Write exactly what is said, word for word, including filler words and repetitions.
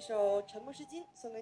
一首《沉默是金》送给。